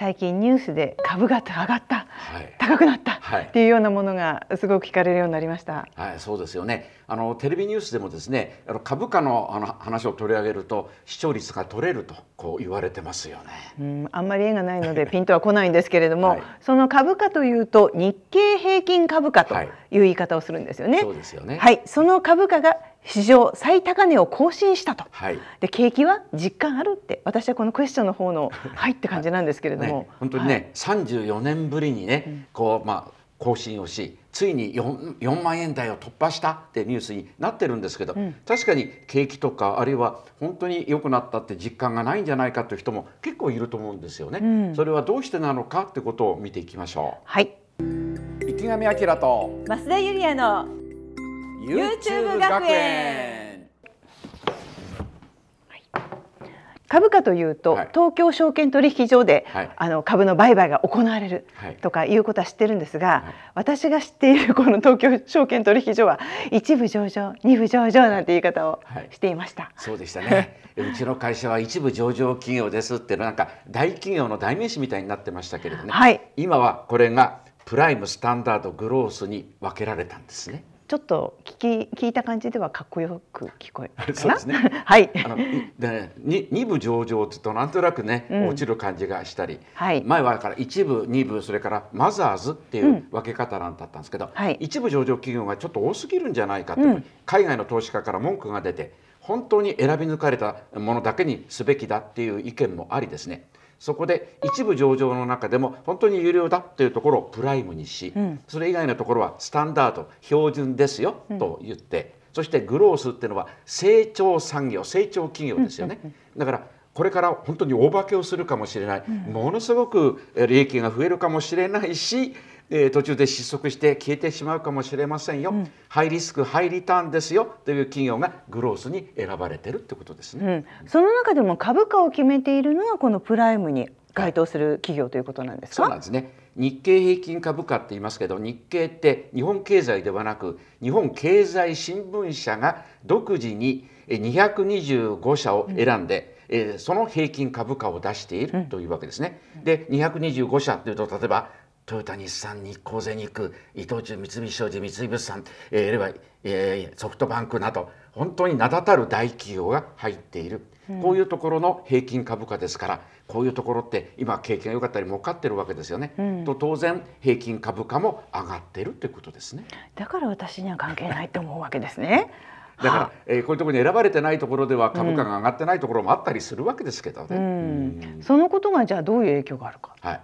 最近ニュースで株が上がった、はい、高くなった、はい、っていうようなものがすごく聞かれるようになりました。はい、そうですよね。テレビニュースでもですね、株価の話を取り上げると視聴率が取れるとこう言われてますよね。あんまり絵がないのでピンとは来ないんですけれども、はい、その株価というと日経平均株価という言い方をするんですよね。そうですよね。はい、その株価が史上最高値を更新したと、はい、で景気は実感あるって私はこのクエスチョンの方の「はい」って感じなんですけれども、ね、本当にね、はい、34年ぶりにね、うん、こう更新をし、ついに 4万円台を突破したってニュースになってるんですけど、うん、確かに景気とかあるいは本当に良くなったって実感がないんじゃないかという人も結構いると思うんですよね。うん、それはどうしてなのかってことを見ていきましょう。はい、池上彰と増田ユリヤのYouTube 学園。株価というと、はい、東京証券取引所で、はい、株の売買が行われるとかいうことは知ってるんですが、はい、私が知っているこの東京証券取引所は一部上場、二部上場なんて言い方をしていました。はいはい、そうでしたね。うちの会社は一部上場企業ですってなんか大企業の代名詞みたいになってましたけれどね、はい、今はこれがプライム、スタンダード、グロースに分けられたんですね。ちょっと聞いた感じではかっこよく聞こえるかな。そうですね。はい。で2部上場って言うとなんとなくね、うん、落ちる感じがしたり、はい、前はだから1部2部それからマザーズっていう分け方なんだったんですけど、うん、はい、一部上場企業がちょっと多すぎるんじゃないかって、うん、海外の投資家から文句が出て、本当に選び抜かれたものだけにすべきだっていう意見もありですね。そこで一部上場の中でも本当に有料だというところをプライムにし、うん、それ以外のところはスタンダード、標準ですよと言って、うん、そしてグロースっていうのは成長産業、成長企業ですよね。だからこれから本当に大化けをするかもしれない、うん、ものすごく利益が増えるかもしれないし、途中で失速して消えてしまうかもしれませんよ、うん、ハイリスクハイリターンですよという企業がグロースに選ばれてるってことですね。うん、その中でも株価を決めているのはこのプライムに該当する企業ということなんですか。はい、そうなんですね。日経平均株価って言いますけど、日経って日本経済ではなく日本経済新聞社が独自に225社を選んで、うん、その平均株価を出しているというわけですね。うん、で225社というと、例えばトヨタ、日産、日興、全日空、伊藤忠、三菱商事、三井物産、あるいはソフトバンクなど本当に名だたる大企業が入っている、うん、こういうところの平均株価ですから、こういうところって今景気が良かったり儲かってるわけですよね。うん、と当然平均株価も上がってるってことですね。だから私には関係ないと思うわけですね。だから、こういうところに選ばれてないところでは株価が上がってないところもあったりするわけですけどね。そのことがじゃあどういう影響があるか。はい、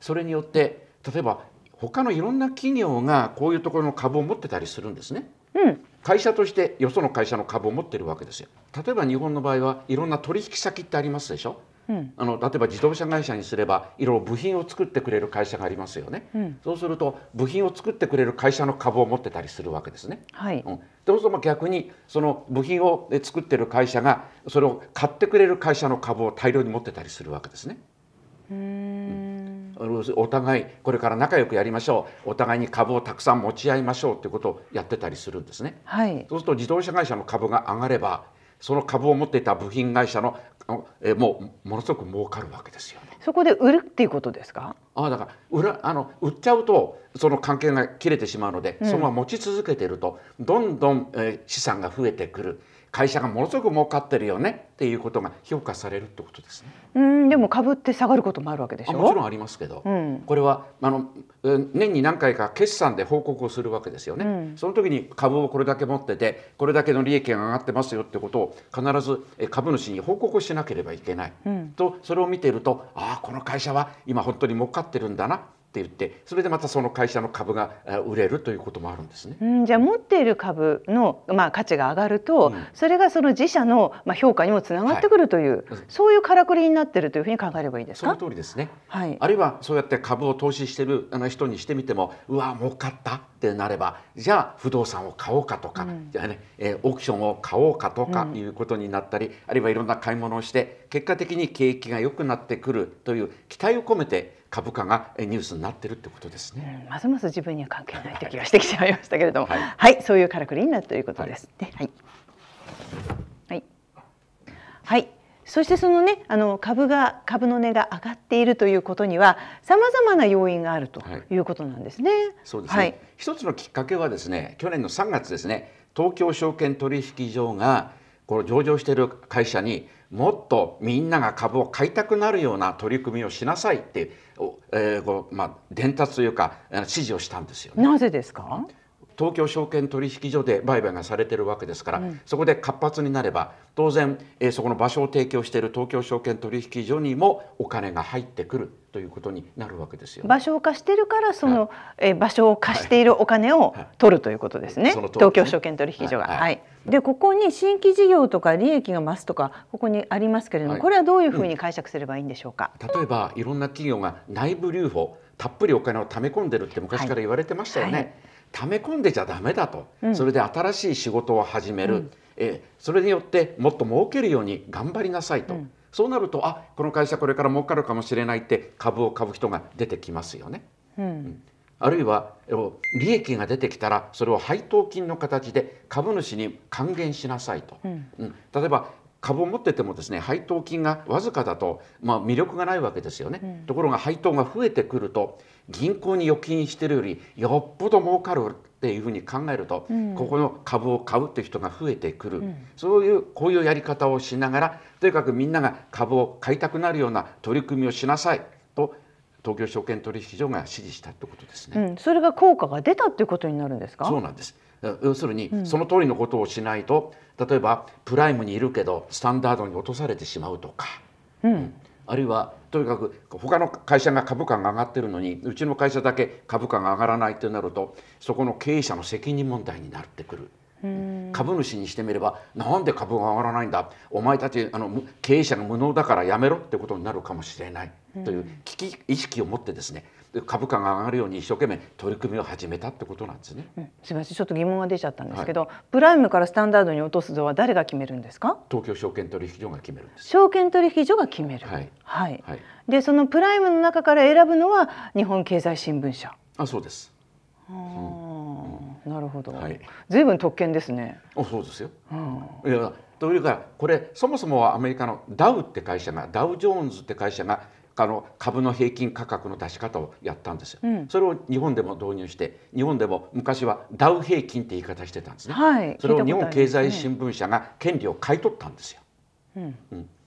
それによって例えば他のいろんな企業がこういうところの株を持ってたりするんですね。うん、会社としてよその会社の株を持ってるわけですよ。例えば日本の場合はいろんな取引先ってありますでしょ。うん、例えば自動車会社にすればいろいろ部品を作ってくれる会社がありますよね。うん、そうすると部品を作ってくれる会社の株を持ってたりするわけですね。はい、うん、そうすると逆にその部品を作ってる会社がそれを買ってくれる会社の株を大量に持ってたりするわけですね。お互いこれから仲良くやりましょう、お互いに株をたくさん持ち合いましょうということをやってたりするんですね。はい、そうすると自動車会社の株が上がればその株を持っていた部品会社のもうものすごく儲かるわけですよね。そこで売るっていうことですか。だから売っちゃうとその関係が切れてしまうので、うん、そのまま持ち続けているとどんどん、資産が増えてくる、会社がものすごく儲かってるよねっていうことが評価されるってことですね。でも株って下がることもあるわけでしょ。もちろんありますけど、うん、これは年に何回か決算で報告をするわけですよね。うん、その時に株をこれだけ持っててこれだけの利益が上がってますよってことを必ず株主に報告しなければいけない、うん、とそれを見ていると、この会社は今本当に儲かってるんだなって言って、それでまたその会社の株が売れるということもあるんですね。じゃあ持っている株の、価値が上がると、うん、それがその自社の、評価にもつながってくるという、はい、そういうからくりになっているというふうに考えればいいですか。その通りですね。はい、あるいはそうやって株を投資している人にしてみても、うわ儲かったってなれば、じゃあ不動産を買おうかとか、うん、じゃあね、オークションを買おうかとかいうことになったり、うん、あるいはいろんな買い物をして結果的に景気が良くなってくるという期待を込めて株価がニュースになってるってことですね。うん、ますます自分には関係ないという気がしてきちゃいましたけれども、はい、はい、そういうからくりになるということです。はい、はい、はい、そしてそのね、株の値が上がっているということにはさまざまな要因があるということなんですね。そうですね。はい、一つのきっかけはですね、去年の3月ですね、東京証券取引所がこの上場している会社にもっとみんなが株を買いたくなるような取り組みをしなさいって、伝達というか指示をしたんですよね。なぜですか？東京証券取引所で売買がされているわけですから、うん、そこで活発になれば当然、そこの場所を提供している東京証券取引所にもお金が入ってくるということになるわけですよ、ね。場所を貸しているからその、はい、場所を貸しているお金を取るということですね。はいはい、東京証券取引所が。はい。でここに新規事業とか利益が増すとかここにありますけれども、はい、これはどういうふうに解釈すればいいんでしょうか。例えばいろんな企業が内部留保、たっぷりお金を貯め込んでるって昔から言われてましたよね。はいはい、溜め込んでちゃダメだと、それで新しい仕事を始める、それによってもっと儲けるように頑張りなさいと、そうなるとあ、この会社これから儲かるかもしれないって株を買う人が出てきますよね。あるいは利益が出てきたらそれを配当金の形で株主に還元しなさいと、例えば株を持っててもですね、配当金がわずかだと、魅力がないわけですよね。ところが配当が増えてくると銀行に預金してるよりよっぽど儲かるっていうふうに考えると、ここの株を買うっていう人が増えてくる、そういうこういうやり方をしながらとにかくみんなが株を買いたくなるような取り組みをしなさいと東京証券取引所が指示したってことですね。それが効果が出たっていうことになるんですか？そうなんです。要するにその通りのことをしないと、例えばプライムにいるけどスタンダードに落とされてしまうとか、あるいはとにかく他の会社が株価が上がってるのにうちの会社だけ株価が上がらないってなるとそこの経営者の責任問題になってくる。株主にしてみればなんで株が上がらないんだ、お前たち経営者が無能だからやめろってことになるかもしれないという危機意識を持ってですね、株価が上がるように一生懸命取り組みを始めたってことなんですね。すみません、ちょっと疑問が出ちゃったんですけど、プライムからスタンダードに落とすのは誰が決めるんですか？東京証券取引所が決めるんです。証券取引所が決める。はい。はい。で、そのプライムの中から選ぶのは日本経済新聞社。あ、そうです。なるほど。ずいぶん特権ですね。あ、そうですよ。いや、というかこれそもそもはアメリカのダウって会社が、ダウジョーンズって会社が株の平均価格の出し方をやったんですよ。それを日本でも導入して、日本でも昔はダウ平均って言い方してたんですね。それを日本経済新聞社が権利を買い取ったんですよ。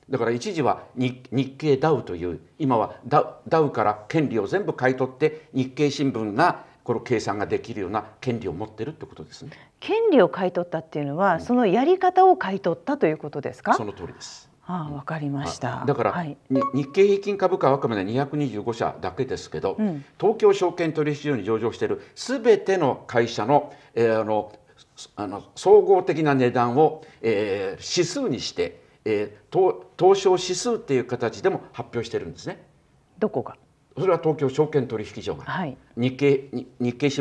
だから一時は日経ダウという、今はダウから権利を全部買い取って日経新聞がこの計算ができるような権利を持ってるってことですね。権利を買い取ったっていうのは、そのやり方を買い取ったということですか？その通りです。ああ、わかりました。だから、日経平均株価はあくまで225社だけですけど、東京証券取引所に上場しているすべての会社の、総合的な値段を、指数にして、東証指数っていう形でも発表してるんですね。どこが？それは東京証券取引所が、日経新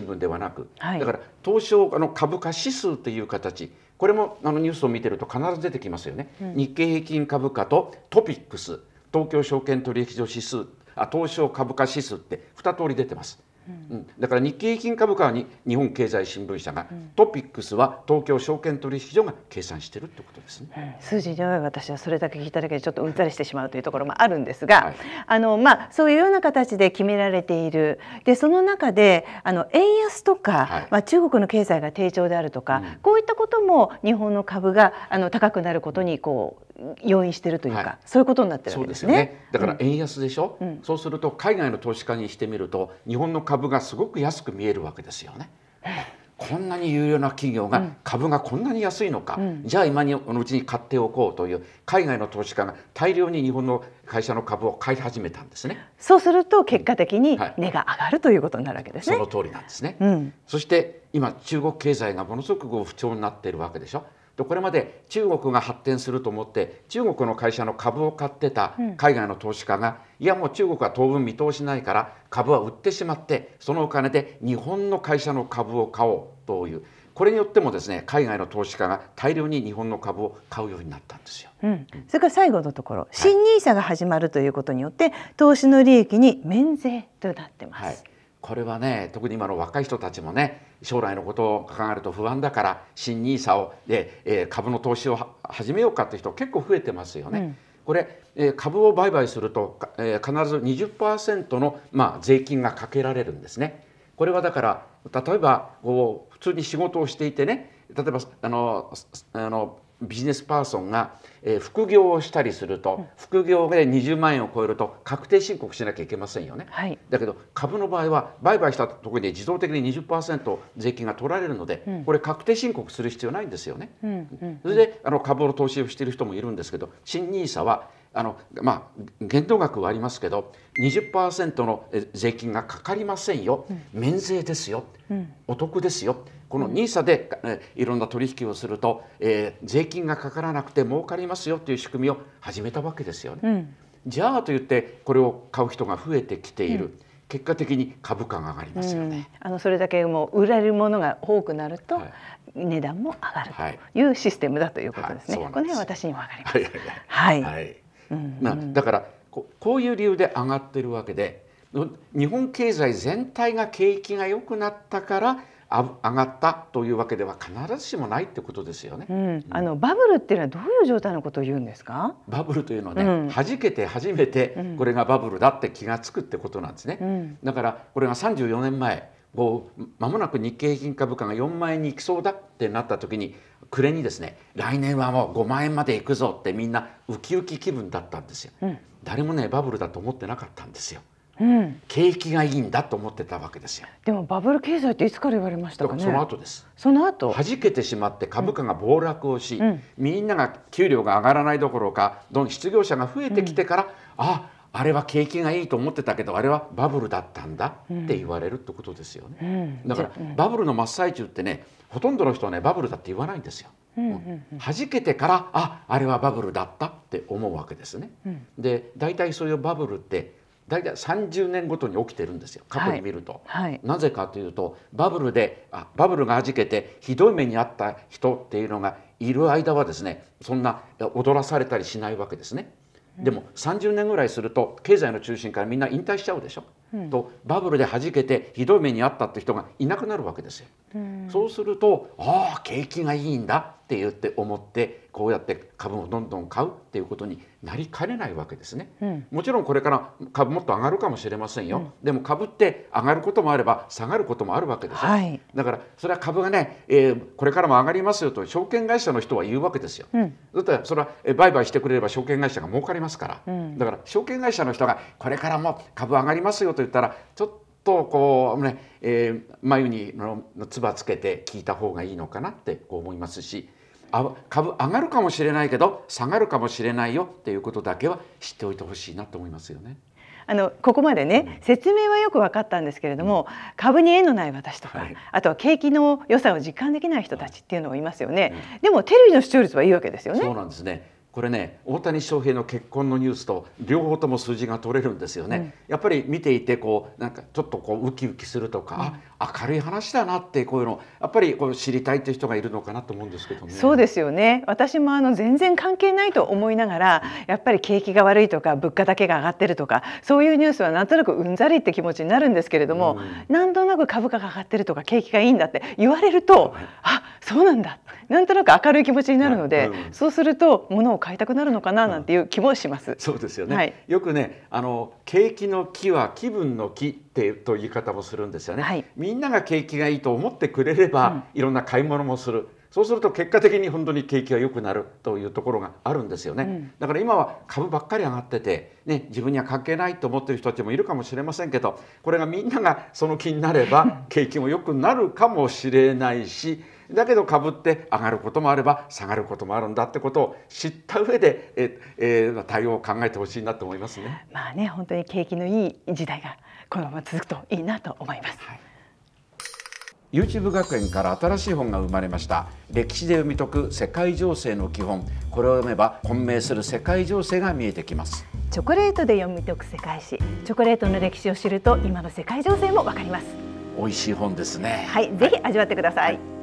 聞ではなく、だから東証株価指数という形、これもニュースを見てると必ず出てきますよね。日経平均株価とトピックス、東京証券取引所指数、東証株価指数って2通り出てます。だから日経平均株価は日本経済新聞社が、トピックスは東京証券取引所が計算しているってことですね。数字に弱い私はそれだけ聞いただけでちょっとうんざりしてしまうというところもあるんですが、そういうような形で決められている。でその中で円安とか、中国の経済が低調であるとか、こういったことも日本の株が高くなることに要因しているというか、そういうことになってるわけですね。だから円安でしょ。そうすると海外の投資家にしてみると日本の株がすごく安く見えるわけですよね。こんなに優良な企業が、株がこんなに安いのか、じゃあ今のうちに買っておこうという海外の投資家が大量に日本の会社の株を買い始めたんですね。そうすると結果的に値が上がるということになるわけですね。その通りなんですね。そして今中国経済がものすごく不調になっているわけでしょ。これまで中国が発展すると思って中国の会社の株を買ってた海外の投資家が、いやもう中国は当分見通しないから株は売ってしまって、そのお金で日本の会社の株を買おうという、これによってもですね、海外の投資家が大量に日本の株を買うようになったんですよ。それから最後のところ、新NISAが始まるということによって投資の利益に免税となってます。これはね、特に今の若い人たちもね、将来のことを考えると不安だから新NISAを株の投資を始めようかって人結構増えてますよね。これ株を売買すると必ず 20% の税金がかけられるんですね。これはだから例えばこう普通に仕事をしていてね、例えばビジネスパーソンが副業をしたりすると、副業で20万円を超えると確定申告しなきゃいけませんよね、はい、だけど株の場合は売買したところで自動的に 20% 税金が取られるので、これ確定申告する必要ないんですよね、それで株の投資をしている人もいるんですけど、新NISAは限度額はありますけど 20% の税金がかかりませんよ、免税ですよ、お得ですよ。このNISAでいろんな取引をすると、税金がかからなくて儲かりますよという仕組みを始めたわけですよね。じゃあと言ってこれを買う人が増えてきている。結果的に株価が上がりますよね。それだけもう売られるものが多くなると、はい、値段も上がるというシステムだということですね。この辺は私にも分かります。はい。だからこういう理由で上がってるわけで、日本経済全体が景気が良くなったから上がったというわけでは必ずしもないってことですよね。バブルっていうのはどういう状態のことを言うんですか？バブルというのはね、弾けて初めてこれがバブルだって気がつくってことなんですね。だからこれが34年前、間もなく日経平均株価が4万円に行きそうだってなった時に暮れにですね、来年はもう5万円まで行くぞってみんなウキウキ気分だったんですよ。誰もねバブルだと思ってなかったんですよ。景気がいいんだと思ってたわけですよ。でもバブル経済っていつから言われましたかね。その後です。その後弾けてしまって株価が暴落をし、みんなが給料が上がらないどころか、失業者が増えてきてから、あれは景気がいいと思ってたけどあれはバブルだったんだって言われるってことですよね。だからバブルの真っ最中ってね、ほとんどの人はねバブルだって言わないんですよ。弾けてからあれはバブルだったって思うわけですね。で大体そういうバブルって大体30年ごとに起きてるんですよ、過去に見ると。なぜかというとバブルが弾けてひどい目に遭った人っていうのがいる間はですね、そんな踊らされたりしないわけですね。でも30年ぐらいすると経済の中心からみんな引退しちゃうでしょ。とバブルで弾けてひどい目に遭ったって人がいなくなるわけですよ。そうすると景気がいいんだって言って思ってこうやって株をどんどん買うっていうことになりかねないわけですね。もちろんこれから株もっと上がるかもしれませんよ。でも株って上がることもあれば下がることもあるわけですよ。だからそれは株がね、これからも上がりますよと証券会社の人は言うわけですよ。だったらそれは売買してくれれば証券会社が儲かりますから。だから証券会社の人がこれからも株上がりますよと言ったらちょっとこうね、眉につばつけて聞いた方がいいのかなってこう思いますし、株上がるかもしれないけど下がるかもしれないよっていうことだけは知っておいてほしいなと思いますよね。ここまでね、説明はよく分かったんですけれども、株に縁のない私とか、あとは景気の良さを実感できない人たちっていうのもいますよね。でもテレビの視聴率はいいわけですよね。そうなんですね。これね、大谷翔平の結婚のニュースと両方とも数字が取れるんですよね。やっぱり見ていてなんかちょっとウキウキするとか、明るい話だなってこういうのやっぱり知りたいという人がいるのかなと思うんですけどね。そうですよね。私も全然関係ないと思いながら、やっぱり景気が悪いとか物価だけが上がってるとかそういうニュースはなんとなくうんざりって気持ちになるんですけれども、なんとなく株価が上がってるとか景気がいいんだって言われると、そうなんだ、なんとなく明るい気持ちになるので、そうすると物を買いたくなるのかななんていう気もします。そうですよね。よくね、景気の気は気分の気ってという言い方もするんですよね。みんなが景気がいいと思ってくれれば、いろんな買い物もする。そうすると結果的に本当に景気が良くなるというところがあるんですよね。だから今は株ばっかり上がってて、ね、自分には関係ないと思っている人たちもいるかもしれませんけど、これがみんながその気になれば景気も良くなるかもしれないし。だけど株って上がることもあれば下がることもあるんだってことを知った上で対応を考えてほしいなと思いますね。まあね、本当に景気のいい時代がこのまま続くといいなと思います。YouTube 学園から新しい本が生まれました。歴史で読み解く世界情勢の基本。これを読めば混迷する世界情勢が見えてきます。チョコレートで読み解く世界史。チョコレートの歴史を知ると今の世界情勢もわかります。美味しい本ですね。はい、ぜひ味わってください。